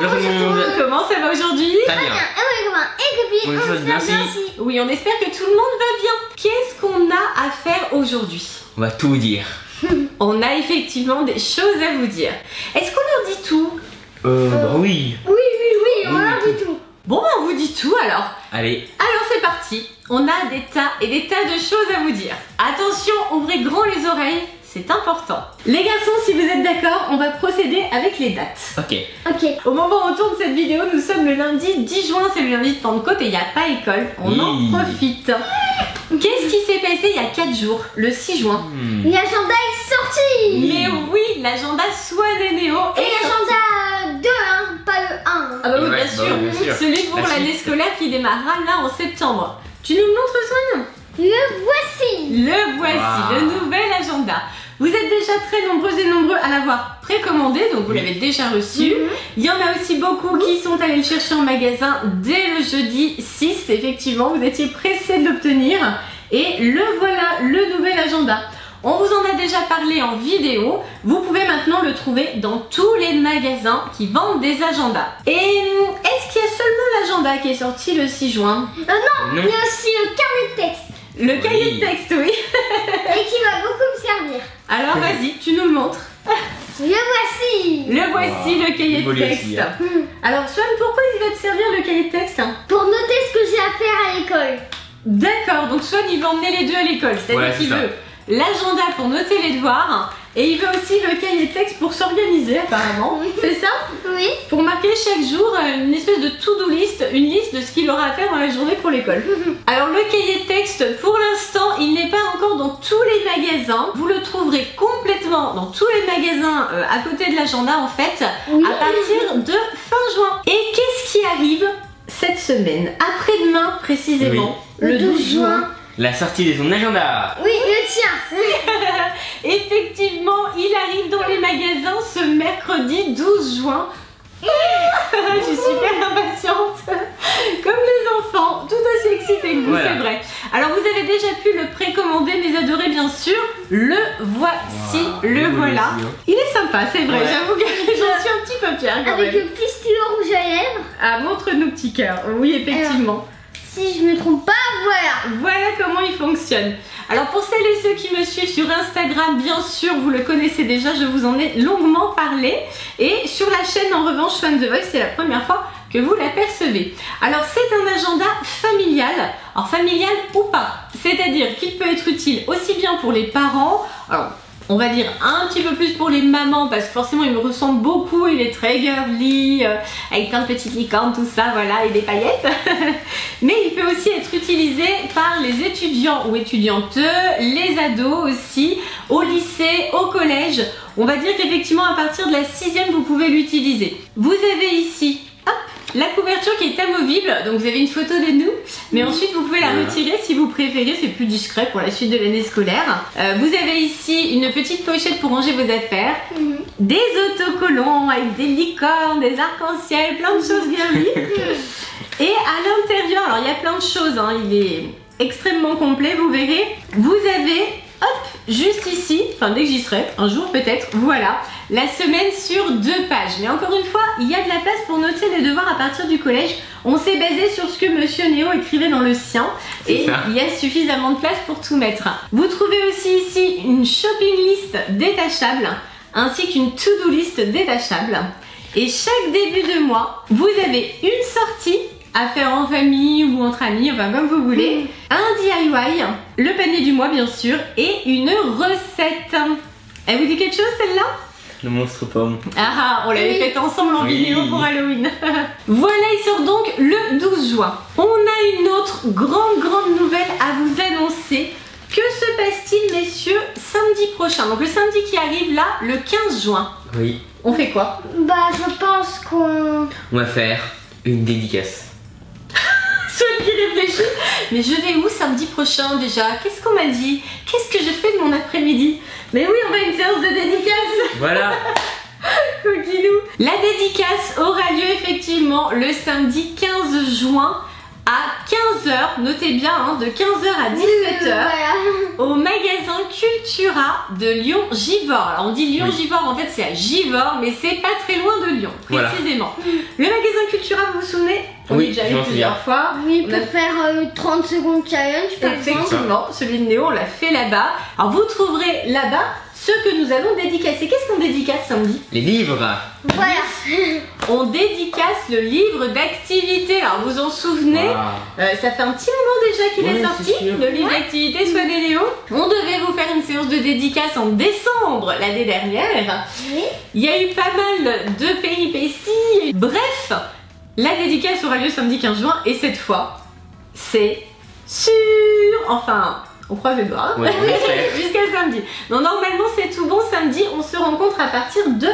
Bonjour tout le monde. Comment ça va aujourd'hui? Très bien. Oui, on espère que tout le monde va bien. Qu'est-ce qu'on a à faire aujourd'hui? On va tout vous dire. On a effectivement des choses à vous dire. Est-ce qu'on leur dit tout? Oui. Oui, on leur dit tout. Bon, on vous dit tout alors. Allez. Alors c'est parti. On a des tas et des tas de choses à vous dire. Attention, ouvrez grand les oreilles. C'est important. Les garçons, si vous êtes d'accord, on va procéder avec les dates. Ok. Au moment où on tourne cette vidéo, nous sommes le lundi 10 juin, c'est le lundi de Pentecôte et il n'y a pas école. On en profite. Qu'est-ce qui s'est passé il y a 4 jours, le 6 juin? L'agenda est sorti. Mais oui, l'agenda Swan et Néo est l'agenda 2, hein, pas le 1. Ah bah oui, bien sûr. Celui pour l'année scolaire qui démarrera là en septembre. Tu nous le montres, Swan? Le voici, wow. Le nouvel agenda. Vous êtes déjà très nombreuses et nombreux à l'avoir précommandé, donc vous l'avez déjà reçu. Il y en a aussi beaucoup qui sont allés le chercher en magasin dès le jeudi 6. Effectivement, vous étiez pressés de l'obtenir. Et le voilà, le nouvel agenda. On vous en a déjà parlé en vidéo. Vous pouvez maintenant le trouver dans tous les magasins qui vendent des agendas. Et est-ce qu'il y a seulement l'agenda qui est sorti le 6 juin? Non, il y a aussi le carnet de texte. Le cahier de texte, oui. Et qui va beaucoup me servir. Alors vas-y, tu nous le montres. Le voici, le cahier de texte. Alors Swan, pourquoi il va te servir le cahier de texte? Pour noter ce que j'ai à faire à l'école. D'accord, donc Swan il va emmener les deux à l'école. C'est-à-dire qu'il veut l'agenda pour noter les devoirs. Et il veut aussi le cahier de texte pour s'organiser apparemment. C'est ça? Oui. Pour marquer chaque jour une espèce de to-do list, une liste de ce qu'il aura à faire dans la journée pour l'école. Alors le cahier de texte, pour l'instant, il n'est pas encore dans tous les magasins. Vous le trouverez complètement dans tous les magasins à côté de l'agenda en fait, à partir de fin juin. Et qu'est-ce qui arrive cette semaine? Après-demain précisément, le 12 juin. La sortie de son agenda. Oui, le tien. Effectivement, il arrive dans les magasins ce mercredi 12 juin. Je suis super impatiente. Comme les enfants, tout aussi excitée que vous, c'est vrai. Alors vous avez déjà pu le précommander, mes adorés, bien sûr. Le voici, le voilà. Il est sympa, c'est vrai, j'avoue que j'en suis un petit peu fière quand même. Avec le petit stylo rouge à lèvres. Ah, montre nos petits cœurs, oui, effectivement. Alors, si je me trompe pas, voilà comment il fonctionne. Alors pour celles et ceux qui me suivent sur Instagram, bien sûr vous le connaissez déjà, je vous en ai longuement parlé. Et sur la chaîne en revanche Swan The Voice, c'est la première fois que vous l'apercevez. Alors c'est un agenda familial, alors familial ou pas, c'est-à-dire qu'il peut être utile aussi bien pour les parents, alors on va dire un petit peu plus pour les mamans parce que forcément il me ressemble beaucoup, il est très girly, avec plein de petites licornes, tout ça, voilà, et des paillettes. Mais il peut aussi être utilisé par les étudiants ou étudiantes, les ados aussi, au lycée, au collège. On va dire qu'effectivement à partir de la 6e vous pouvez l'utiliser. Vous avez ici, hop, la couverture qui est amovible, donc vous avez une photo de nous, mais ensuite vous pouvez la retirer si vous préférez, c'est plus discret pour la suite de l'année scolaire. Vous avez ici une petite pochette pour ranger vos affaires, des autocollants avec des licornes, des arcs-en-ciel, plein de choses girly. Et à l'intérieur, alors il y a plein de choses, hein, il est extrêmement complet, vous verrez. Vous avez, hop, juste ici, enfin dès que j'y serai, un jour peut-être, voilà, la semaine sur 2 pages. Mais encore une fois, il y a de la place pour noter les devoirs à partir du collège. On s'est basé sur ce que Monsieur Néo écrivait dans le sien et il y a suffisamment de place pour tout mettre. Vous trouvez aussi ici une shopping list détachable ainsi qu'une to-do list détachable. Et chaque début de mois, vous avez une sortie à faire en famille ou entre amis, enfin comme vous voulez, un DIY, le panier du mois bien sûr, et une recette. Elle vous dit quelque chose celle-là? Le monstre pomme. Ah, on l'avait fait ensemble en vidéo pour Halloween. Voilà, il sort donc le 12 juin. On a une autre grande nouvelle à vous annoncer. Que se passe-t-il, messieurs, samedi prochain? Donc le samedi qui arrive là, le 15 juin. Oui. On fait quoi? Bah, je pense qu'on... On va faire une dédicace. Celui qui réfléchit. Mais je vais où samedi prochain déjà? Qu'est-ce qu'on m'a dit? Qu'est-ce que je fais de mon après-midi? Mais oui, on va à une séance de dédicace. Voilà. Coquillou. La dédicace aura lieu effectivement le samedi 15 juin à 15h, notez bien, hein, de 15h à 17h, voilà, au magasin Cultura de Lyon-Givors. Alors on dit Lyon-Givors, oui, en fait c'est à Givors, mais c'est pas très loin de Lyon, précisément. Voilà. Le magasin Cultura, vous vous souvenez? On oui, est déjà allé plusieurs fois. Oui, on a faire 30 secondes challenge, par exemple. Effectivement, celui de Néo, on l'a fait là-bas. Alors vous trouverez là-bas ce que nous allons dédicacer. Qu'est-ce qu'on dédicace samedi? Les livres. Voilà. On dédicace le livre d'activité. Alors vous en souvenez, wow, ça fait un petit moment déjà qu'il est sorti, le livre d'activité Swan et Néo. On devait vous faire une séance de dédicace en décembre l'année dernière. Oui. Il y a eu pas mal de péripéties. Bref, la dédicace aura lieu samedi 15 juin et cette fois, c'est sûr. Enfin, on croise les doigts, ouais, jusqu'à samedi. Non, normalement c'est tout bon, samedi on se rencontre à partir de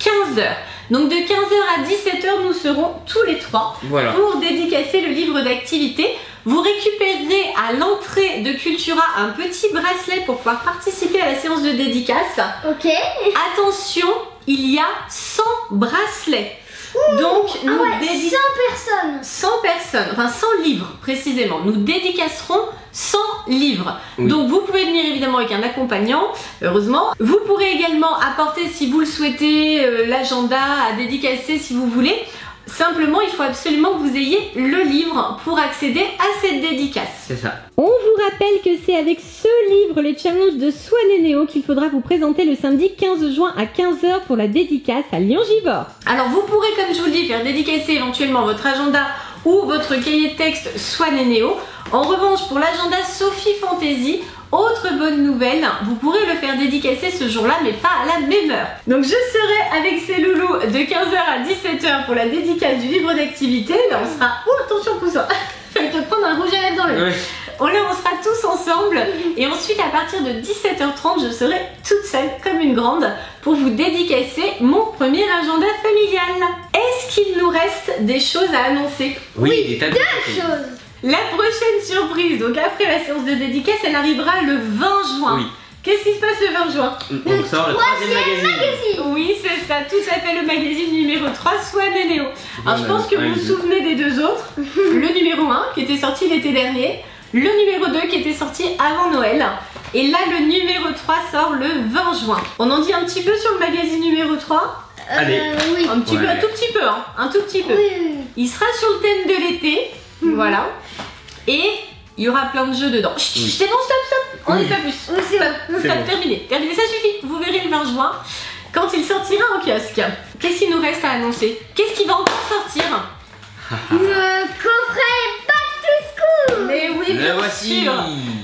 15h. Donc de 15h à 17h nous serons tous les trois, voilà, pour dédicacer le livre d'activité. Vous récupérerez à l'entrée de Cultura un petit bracelet pour pouvoir participer à la séance de dédicace. Ok. Attention, il y a 100 bracelets. Donc nous dédicacerons 100 personnes, enfin 100 livres précisément. Nous dédicacerons 100 livres. Oui. Donc vous pouvez venir évidemment avec un accompagnant, heureusement. Vous pourrez également apporter si vous le souhaitez l'agenda à dédicacer si vous voulez. Simplement, il faut absolument que vous ayez le livre pour accéder à cette dédicace. C'est ça. On vous rappelle que c'est avec ce livre, les challenges de Swan et Néo, qu'il faudra vous présenter le samedi 15 juin à 15h pour la dédicace à Lyon-Givors. Alors vous pourrez, comme je vous le dis, faire dédicacer éventuellement votre agenda ou votre cahier de texte Swan et Néo. En revanche, pour l'agenda Sophie Fantasy, autre bonne nouvelle, vous pourrez le faire dédicacer ce jour-là, mais pas à la même heure. Donc je serai avec ces loulous de 15h à 17h pour la dédicace du livre d'activité. Là on sera... Oh attention cousin, je vais te prendre un rouge à lèvres dans le... Oui. Là on sera tous ensemble et ensuite à partir de 17h30 je serai toute seule comme une grande pour vous dédicacer mon premier agenda familial. Est-ce qu'il nous reste des choses à annoncer? Oui, des tas de choses. La prochaine surprise, donc après la séance de dédicace, elle arrivera le 20 juin. Oui. Qu'est-ce qui se passe le 20 juin? On sort le troisième magazine. Oui, c'est ça, tout à fait, le magazine numéro 3, Swan et Néo. Alors je pense que vous vous souvenez des deux autres. Le numéro 1 qui était sorti l'été dernier, le numéro 2 qui était sorti avant Noël. Et là, le numéro 3 sort le 20 juin. On en dit un petit peu sur le magazine numéro 3? Allez, oui. Un petit peu, un tout petit peu, hein. Un tout petit peu. Oui. Il sera sur le thème de l'été. Voilà. Et il y aura plein de jeux dedans. Chut, oui. C'est bon, stop, stop. On n'est pas plus. Stop, stop, terminé. Terminé, ça suffit. Vous verrez le 20 juin quand il sortira en kiosque. Qu'est-ce qu'il nous reste à annoncer? Qu'est-ce qui va encore sortir? Le coffret Back to School. Mais oui, bien sûr.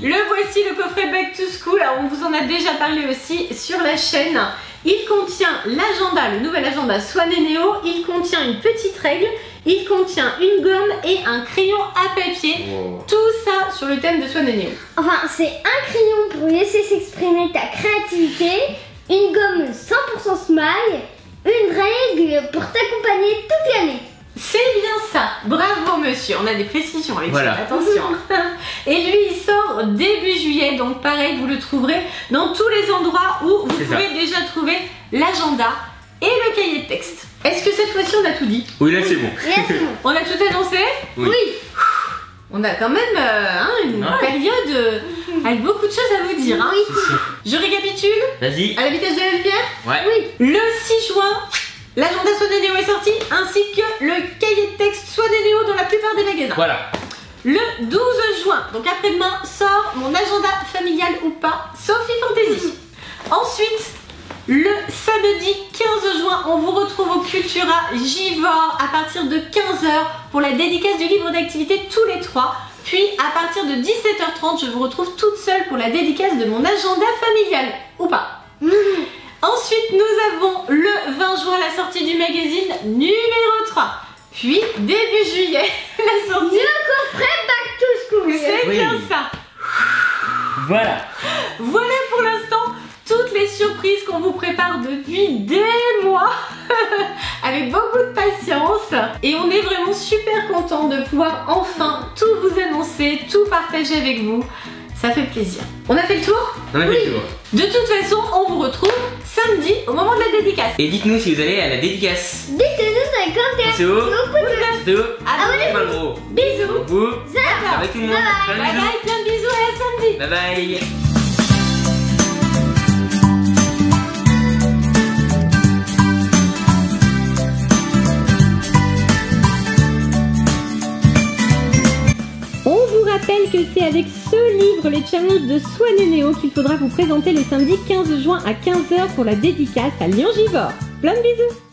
Le voici, le coffret Back to School. Alors, on vous en a déjà parlé aussi sur la chaîne. Il contient l'agenda, le nouvel agenda Swan et Néo. Il contient une petite règle. Il contient une gomme et un crayon à papier. Wow. Tout ça sur le thème de Swan et Néo. Enfin, c'est un crayon pour laisser s'exprimer ta créativité, une gomme 100% smile, une règle pour t'accompagner toute l'année. C'est bien ça, bravo monsieur, on a des précisions avec ça, attention. Et lui il sort début juillet, donc pareil vous le trouverez dans tous les endroits où vous pouvez déjà trouver l'agenda et le cahier de texte. Est-ce que cette fois-ci on a tout dit? Oui là c'est bon. On a tout annoncé? Oui. On a quand même une période avec beaucoup de choses à vous dire. Hein. Oui. Je récapitule. Vas-y. À la vitesse de la lumière. Ouais. Oui. Le 6 juin. L'agenda Swan et Néo est sorti, ainsi que le cahier de texte Swan et Néo dans la plupart des magasins. Voilà. Le 12 juin, donc après-demain, sort mon agenda familial ou pas, Sophie Fantasy. Ensuite, le samedi 15 juin, on vous retrouve au Cultura Givors à partir de 15h pour la dédicace du livre d'activité tous les trois. Puis à partir de 17h30, je vous retrouve toute seule pour la dédicace de mon agenda familial ou pas. Ensuite, nous avons le 20 juin la sortie du magazine numéro 3. Puis, début juillet, la sortie... Le coffret Back to School. C'est bien ça. Voilà. Voilà pour l'instant toutes les surprises qu'on vous prépare depuis des mois avec beaucoup de patience. Et on est vraiment super contents de pouvoir enfin tout vous annoncer, tout partager avec vous. Ça fait plaisir. On a fait le tour? On a fait le tour. De toute façon, on vous retrouve samedi au moment de la dédicace. Et dites-nous si vous allez à la dédicace. Dites-nous dans les commentaires. de Mango. Bisous. Vous. Avec tout le monde. Bye bye. Bye bye. Plein de bisous et à samedi. Bye bye. Rappelle que c'est avec ce livre, les challenges de Swan et Néo, qu'il faudra vous présenter le samedi 15 juin à 15 h pour la dédicace à Lyon-Givors. Plein de bisous!